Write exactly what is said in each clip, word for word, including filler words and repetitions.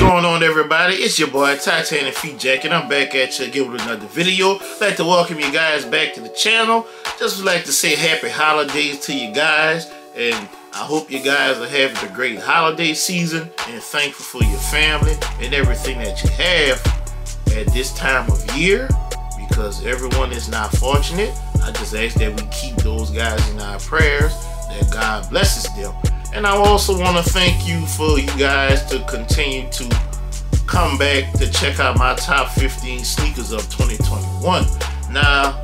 What's going on, everybody? It's your boy Titanic Feet Jack, and I'm back at you again with another video. I'd like to welcome you guys back to the channel. Just would like to say happy holidays to you guys, and I hope you guys are having a great holiday season and thankful for your family and everything that you have at this time of year, because everyone is not fortunate. I just ask that we keep those guys in our prayers, that God blesses them. And I also want to thank you for you guys to continue to come back to check out my top fifteen sneakers of twenty twenty-one. Now,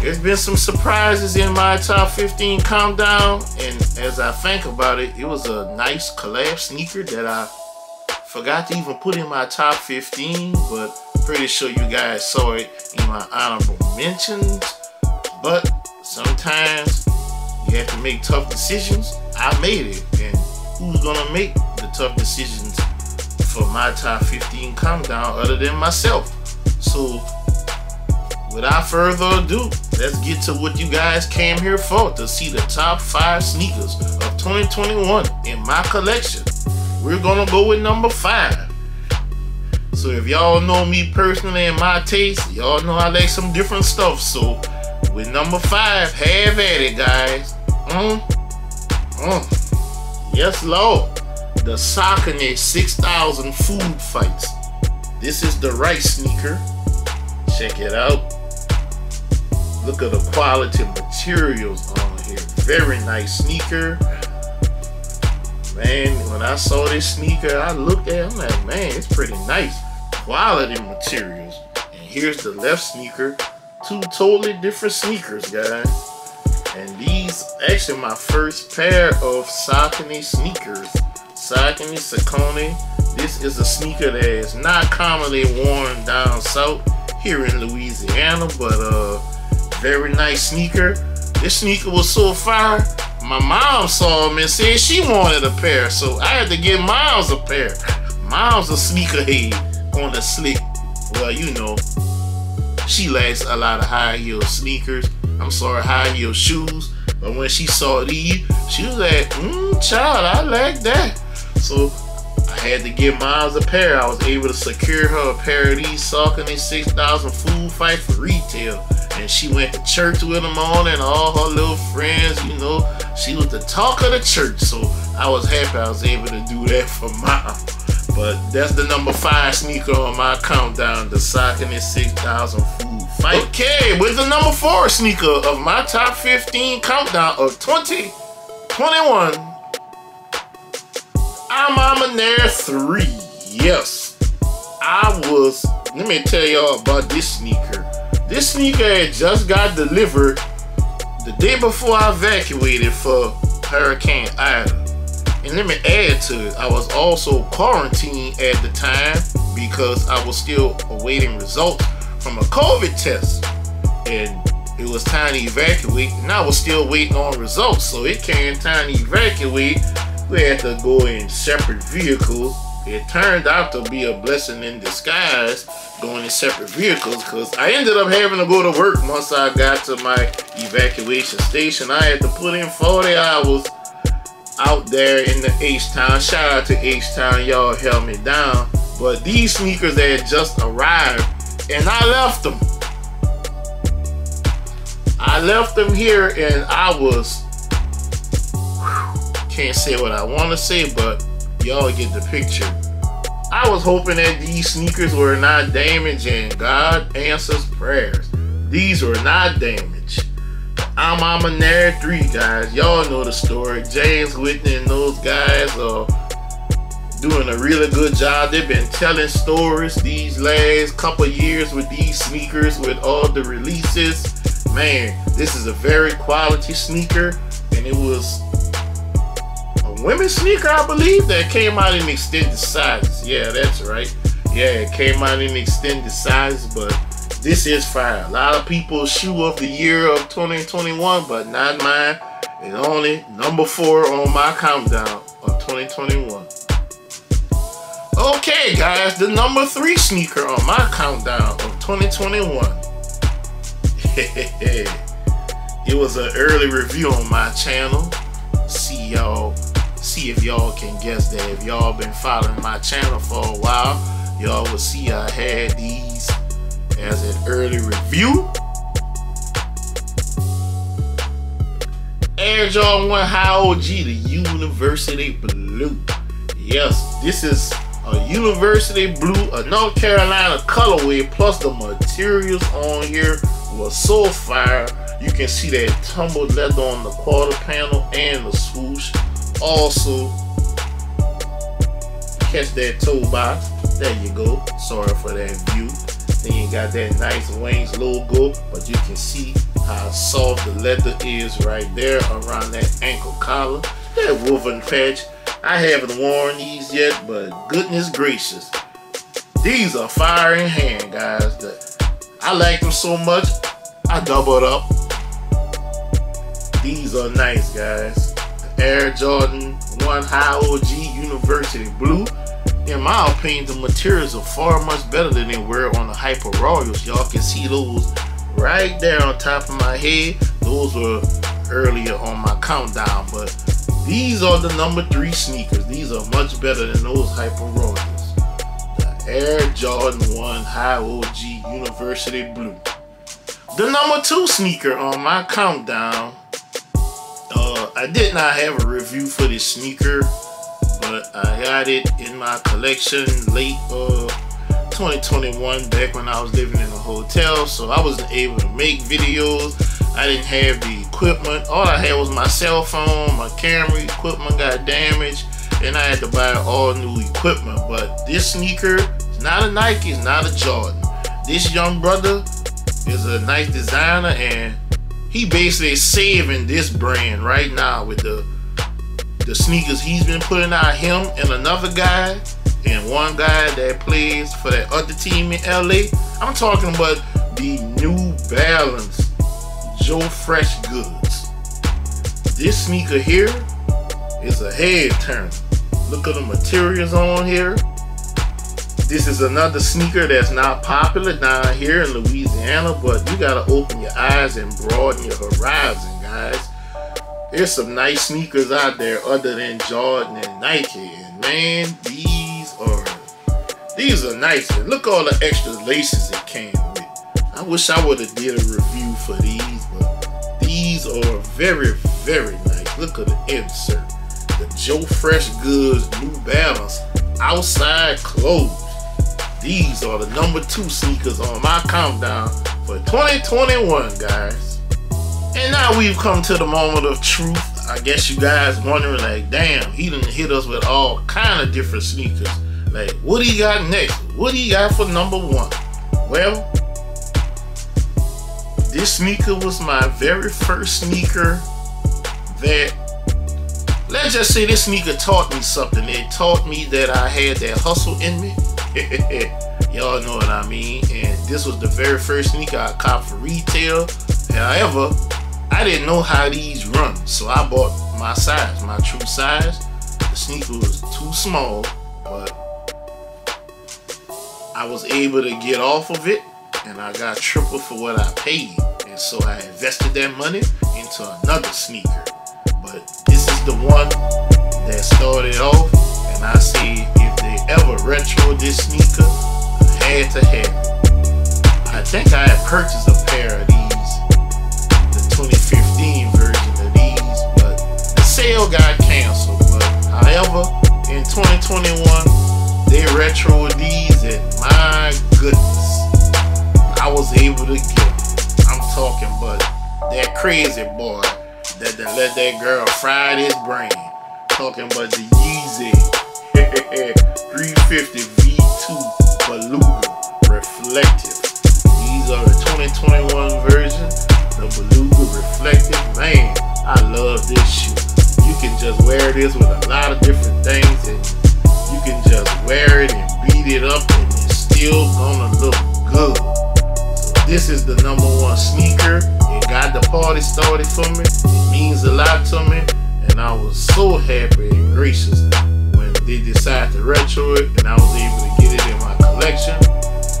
there's been some surprises in my top fifteen countdown, and as I think about it, it was a nice collab sneaker that I forgot to even put in my top fifteen, but pretty sure you guys saw it in my honorable mentions. But sometimes you have to make tough decisions. I made it, and who's gonna make the tough decisions for my top fifteen countdown other than myself? So without further ado, let's get to what you guys came here for, to see the top five sneakers of twenty twenty-one in my collection. We're gonna go with number five. So if y'all know me personally and my taste, y'all know I like some different stuff. So with number five, have at it, guys. Mm-hmm. Mm. Yes, Lord. The Saucony six thousand Food Fights. This is the right sneaker. Check it out. Look at the quality materials on here. Very nice sneaker. Man, when I saw this sneaker, I looked at it, I'm like, man, it's pretty nice. Quality materials. And here's the left sneaker. Two totally different sneakers, guys. And these actually my first pair of Saucony sneakers. Saucony, Saucony. This is a sneaker that is not commonly worn down south here in Louisiana, but uh, very nice sneaker. This sneaker was so fire, my mom saw them and said she wanted a pair, so I had to get Miles a pair. Miles a sneakerhead on the slick. Well, you know, she likes a lot of high heel sneakers. I'm sorry, high heel shoes. But when she saw these, she was like, mm, child, I like that. So I had to get Miles a pair. I was able to secure her a pair of these Saucony six thousand Food Fight for retail. And she went to church with them on, and all her little friends, you know, she was the talk of the church. So I was happy I was able to do that for Mom. But that's the number five sneaker on my countdown, the Saucony six thousand Food Fight. Okay, with the number four sneaker of my top fifteen countdown of twenty twenty-one, I'm on there three. Yes, I was. Let me tell y'all about this sneaker. This sneaker had just got delivered the day before I evacuated for Hurricane Ida. And let me add to it, I was also quarantined at the time because I was still awaiting results from a COVID test. And it was time to evacuate, and I was still waiting on results. So it came time to evacuate. We had to go in separate vehicles. It turned out to be a blessing in disguise going in separate vehicles, because I ended up having to go to work once I got to my evacuation station. I had to put in forty hours. Out there in the H-Town. Shout out to H-Town, y'all held me down. But these sneakers that had just arrived, and I left them. I left them here, and I was, whew, can't say what I want to say, but y'all get the picture. I was hoping that these sneakers were not damaged, and God answers prayers. These were not damaged. I'm on there three, guys. Y'all know the story. James Whitner and those guys are doing a really good job. They've been telling stories these last couple years with these sneakers, with all the releases. Man, this is a very quality sneaker, and it was a women's sneaker, I believe, that came out in extended sizes. Yeah, that's right. Yeah, it came out in extended sizes, but this is fire. A lot of people's shoe of the year of twenty twenty-one, but not mine. It's only number four on my countdown of twenty twenty-one. Okay, guys, the number three sneaker on my countdown of twenty twenty-one. It was an early review on my channel. See y'all, see if y'all can guess that. If y'all been following my channel for a while, y'all will see I had these as an early review. Air Jordan one High O G, the University Blue. Yes, this is a University Blue, a North Carolina colorway, plus the materials on here was so fire. You can see that tumbled leather on the quarter panel and the swoosh. Also, catch that toe box. There you go. Sorry for that view. Then you got that nice Wings logo, but you can see how soft the leather is right there around that ankle collar. That woven patch. I haven't worn these yet, but goodness gracious, these are fire in hand, guys. The, I like them so much, I doubled up. These are nice, guys. The Air Jordan one High O G University Blue. In my opinion, the materials are far much better than they were on the Hyper Royals. Y'all can see those right there on top of my head. Those were earlier on my countdown, but these are the number three sneakers. These are much better than those Hyper Royals. The Air Jordan one High O G University Blue. The number two sneaker on my countdown. Uh, I did not have a review for this sneaker, but I got it in my collection late uh, twenty twenty-one, back when I was living in a hotel, so I wasn't able to make videos. I didn't have the equipment. All I had was my cell phone. My camera equipment got damaged, and I had to buy all new equipment. But this sneaker is not a Nike, it's not a Jordan. This young brother is a nice designer, and he basically is saving this brand right now with the the sneakers he's been putting out. Him and another guy, and one guy that plays for that other team in L A. I'm talking about the New Balance Joe Freshgoods. This sneaker here is a head turner. Look at the materials on here. This is another sneaker that's not popular down here in Louisiana, but you gotta open your eyes and broaden your horizon, guys. There's some nice sneakers out there other than Jordan and Nike, and man, these are these are nice. And look all the extra laces it came with. I wish I would have did a review for these, but these are very, very nice. Look at the insert, the Joe Freshgoods New Balance outside clothes. These are the number two sneakers on my countdown for twenty twenty-one, guys. And now we've come to the moment of truth. I guess you guys wondering, like, damn, he done hit us with all kind of different sneakers. Like, what he got next? What he got for number one? Well, this sneaker was my very first sneaker that, let's just say this sneaker taught me something. It taught me that I had that hustle in me. Y'all know what I mean. And this was the very first sneaker I copped for retail. However, I didn't know how these run, so I bought my size, my true size. The sneaker was too small, but I was able to get off of it, and I got triple for what I paid. And so I invested that money into another sneaker. But this is the one that started off, and I say, ever retro this sneaker, I had to have it. I think I had purchased a pair of these, the twenty fifteen version of these, but the sale got canceled. But however, in twenty twenty-one, they retro these, and my goodness, I was able to get it. I'm talking about that crazy boy that, that let that girl fry his brain. Talking about the Yeezy three fifty v two Beluga reflective. These are the twenty twenty-one version, the Beluga reflective. Man, I love this shoe. You can just wear this with a lot of different things, and you can just wear it and beat it up, and it's still gonna look good. So this is the number one sneaker. It got the party started for me. It means a lot to me, and I was so happy and gracious they decided to retro it, and I was able to get it in my collection.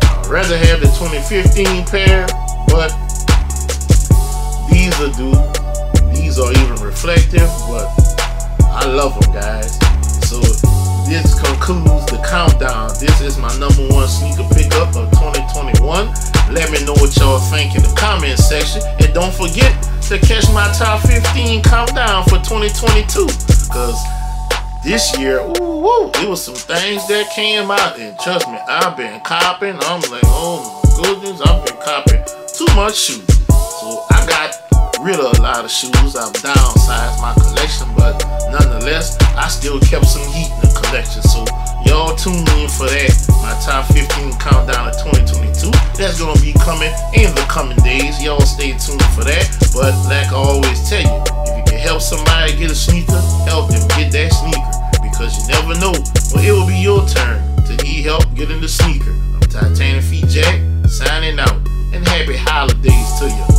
I'd rather have the twenty fifteen pair, but these are due. These are even reflective, but I love them, guys. So this concludes the countdown. This is my number one sneaker pickup of twenty twenty-one. Let me know what y'all think in the comment section, and don't forget to catch my top fifteen countdown for twenty twenty-two, because this year, ooh, ooh, it was some things that came out, and trust me, I've been copping. I'm like, oh my goodness, I've been copping too much shoes. So I got rid of a lot of shoes. I've downsized my collection, but nonetheless, I still kept some heat in the collection. So y'all tune in for that. My top fifteen countdown of twenty twenty-two. That's gonna be coming in the coming days. Y'all stay tuned for that. But like I always tell you, if you can help somebody get a sneaker, help them get that sneaker. Because you never know when it will be your turn to need help getting the sneaker. I'm Titanic Feet Jack, signing out, and happy holidays to you.